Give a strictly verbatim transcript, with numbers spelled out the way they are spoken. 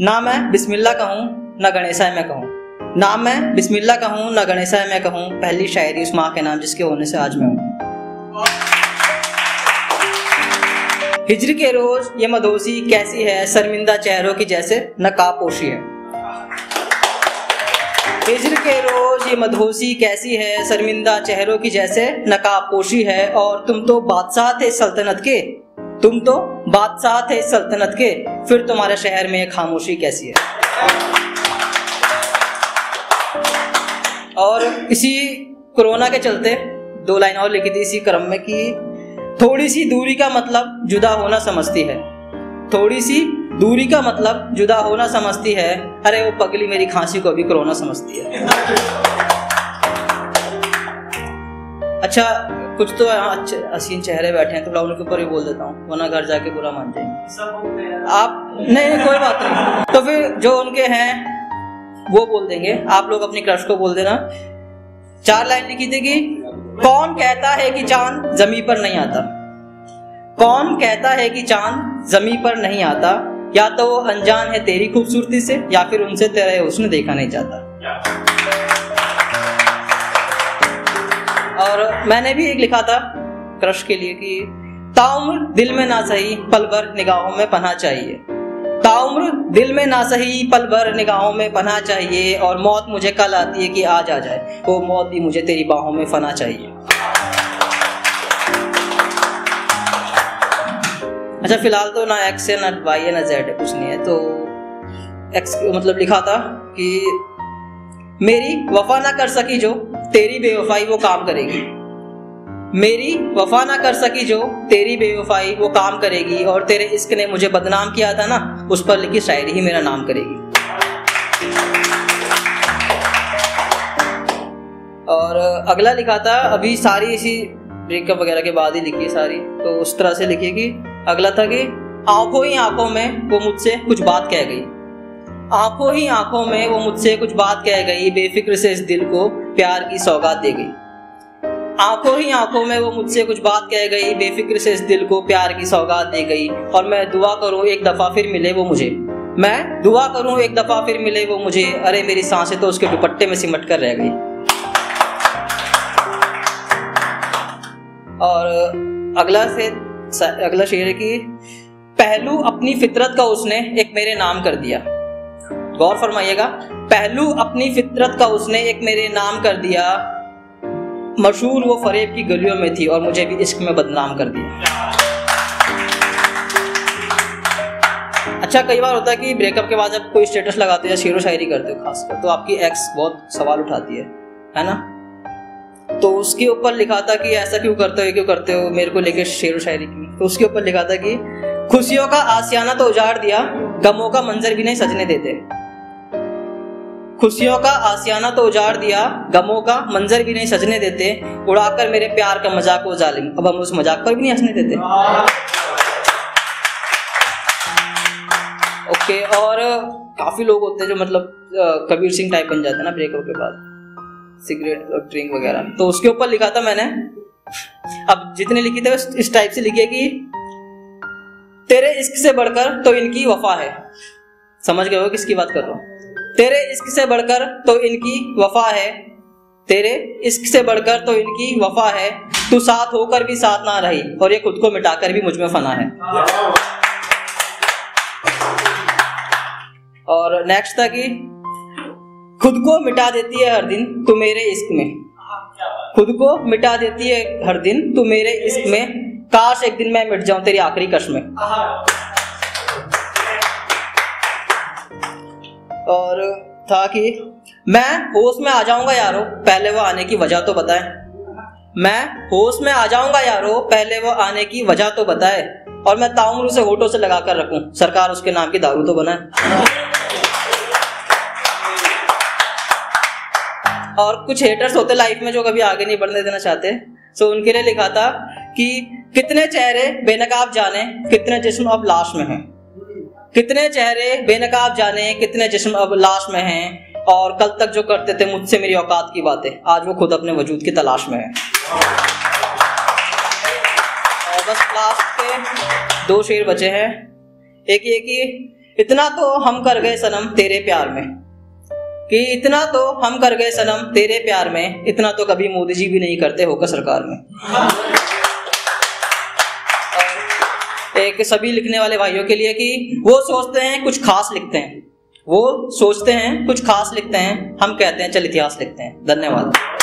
ना मैं बिस्मिल्लाह कहूँ ना गणेशाय मैं कहूँ, ना मैं बिस्मिल्लाह कहूँ ना गणेशाय मैं कहूँ। पहली शायरी उस माँ के नाम जिसके होने से आज मैं हूँ। हिजर के रोज ये मदोसी कैसी है, शर्मिंदा चेहरों की जैसे नकाबपोशी है। हिजर के रोज ये मदहोशी कैसी है, शर्मिंदा चेहरों की जैसे नकाबपोशी है। और तुम तो बादशाह थे सल्तनत के, तुम तो बादशाह थे सल्तनत के, फिर तुम्हारे शहर में खामोशी कैसी है। और इसी कोरोना के चलते दो लाइन और लिखी थी इसी क्रम में कि थोड़ी सी दूरी का मतलब जुदा होना समझती है, थोड़ी सी दूरी का मतलब जुदा होना समझती है, अरे वो पगली मेरी खांसी को भी कोरोना समझती है। अच्छा कुछ तो हसीन चेहरे बैठे हैं तो थोड़ा उनके ऊपर ही बोल देता हूँ, वरना घर जाके बुरा मान जाएंगे आप। नहीं कोई बात नहीं, तो फिर जो उनके हैं वो बोल देंगे, आप लोग अपनी क्रश को बोल देना। चार लाइन लिखी थी कि कौन कहता है कि चांद जमीन पर नहीं आता, कौन कहता है कि चांद जमीन पर नहीं आता, या तो वो अनजान है तेरी खूबसूरती से, या फिर उनसे तेरे उसने देखा नहीं जाता। और मैंने भी एक लिखा था क्रश के लिए कि ताउम्र दिल में ना सही पल भर निगाहों में पनाह चाहिए, ताउम्र दिल में ना सही पल भर निगाहों में पनाह चाहिए। और मौत मुझे कल आती है कि आज आ जाए, वो मौत भी मुझे तेरी बाहों में फना चाहिए। अच्छा फिलहाल तो ना एक्स है ना वाई है ना जेड है, कुछ नहीं है। तो एक्स मतलब लिखा था कि मेरी वफा ना कर सकी जो तेरी बेवफाई वो काम करेगी, मेरी वफा ना कर सकी जो तेरी बेवफाई वो काम करेगी, और तेरे इश्क ने मुझे बदनाम किया था ना, उस पर लिखी शायरी ही मेरा नाम करेगी। और अगला लिखा था अभी सारी इसी ब्रेकअप वगैरह के बाद ही लिखी सारी, तो उस तरह से लिखी कि अगला था कि आंखों ही आंखों में वो मुझसे कुछ बात कह गई, आंखों ही आंखों में वो मुझसे कुछ बात कह गई, बेफिक्र से इस दिल को प्यार की सौगात दे गई। आंखों ही आंखों में वो मुझसे कुछ बात कह गई, बेफिक्र से इस दिल को प्यार की सौगात दे गई। और मैं दुआ करूँ एक दफ़ा फिर मिले वो मुझे, मैं दुआ करूँ एक दफ़ा फिर मिले वो मुझे, अरे मेरी सांसें तो उसके दुपट्टे में सिमट कर रह गई। और अगला से अगला शेर है कि पहलू अपनी फितरत का उसने एक मेरे नाम कर दिया, गौर फरमाइएगा, पहलू अपनी फितरत का उसने एक मेरे नाम कर दिया, मशहूर वो फरेब की गलियों में थी और मुझे भी इश्क में बदनाम कर दिया। अच्छा कई बार होता है कि ब्रेकअप के बाद जब कोई स्टेटस लगाते हो या शेरो शायरी करते हो खासकर, तो आपकी एक्स बहुत सवाल उठाती है है ना, तो उसके ऊपर लिखा था कि ऐसा क्यों करते हो क्यों करते हो मेरे को लेके शेर शायरी की। तो उसके ऊपर लिखा था कि खुशियों का आसियाना तो उजाड़ दिया, गमों का मंजर भी नहीं सजने देते, खुशियों का आसियाना तो उजाड़ दिया, गमों का मंजर भी नहीं सजने देते, उड़ाकर मेरे प्यार का मजाक उजालेंगे, अब हम उस मजाक पर भी नहीं हंसने देते। ओके और काफी लोग होते हैं जो मतलब कबीर सिंह टाइप बन जाते हैं ना ब्रेकअप के बाद, सिगरेट और ड्रिंक वगैरह। तो उसके ऊपर लिखा था मैंने, अब जितने लिखे थे इस टाइप से लिखे कि तेरे इश्क से बढ़कर तो इनकी वफा है, समझ गए हो किसकी बात कर रहा हूँ, तेरे इश्क से बढ़कर तो इनकी वफा है, तेरे इश्क से बढ़कर तो इनकी वफा है, तू साथ होकर भी साथ ना रही और ये खुद को मिटाकर भी मुझ में फना है। और नेक्स्ट था कि खुद को मिटा देती है हर दिन तू मेरे इश्क में, खुद को मिटा देती है हर दिन तू मेरे इश्क में, काश एक दिन मैं मिट जाऊं तेरी आखिरी कश में। और था कि मैं होश में आ जाऊंगा यारो पहले वो आने की वजह तो बताए, मैं होश में आ जाऊंगा यारो पहले वो आने की वजह तो बताए, और मैं ताउम्र उसे होठों से लगा कर रखूं, सरकार उसके नाम की दारू तो बनाए। और कुछ हेटर्स होते लाइफ में जो कभी आगे नहीं बढ़ने देना चाहते, सो उनके लिए लिखा था कि कितने चेहरे बेनकाब जाने कितने जिस्म अब लाश में हैं, कितने चेहरे बेनकाब जाने कितने जिस्म अब लाश में हैं, और कल तक जो करते थे मुझसे मेरी औकात की बातें, आज वो खुद अपने वजूद की तलाश में है। और बस लास्ट के दो शेर बचे हैं, एक ये कि इतना तो हम कर गए सनम तेरे प्यार में, कि इतना तो हम कर गए सनम तेरे प्यार में, इतना तो कभी मोदी जी भी नहीं करते होकर सरकार में। एक सभी लिखने वाले भाइयों के लिए कि वो सोचते हैं कुछ खास लिखते हैं, वो सोचते हैं कुछ खास लिखते हैं, हम कहते हैं चल इतिहास लिखते हैं। धन्यवाद।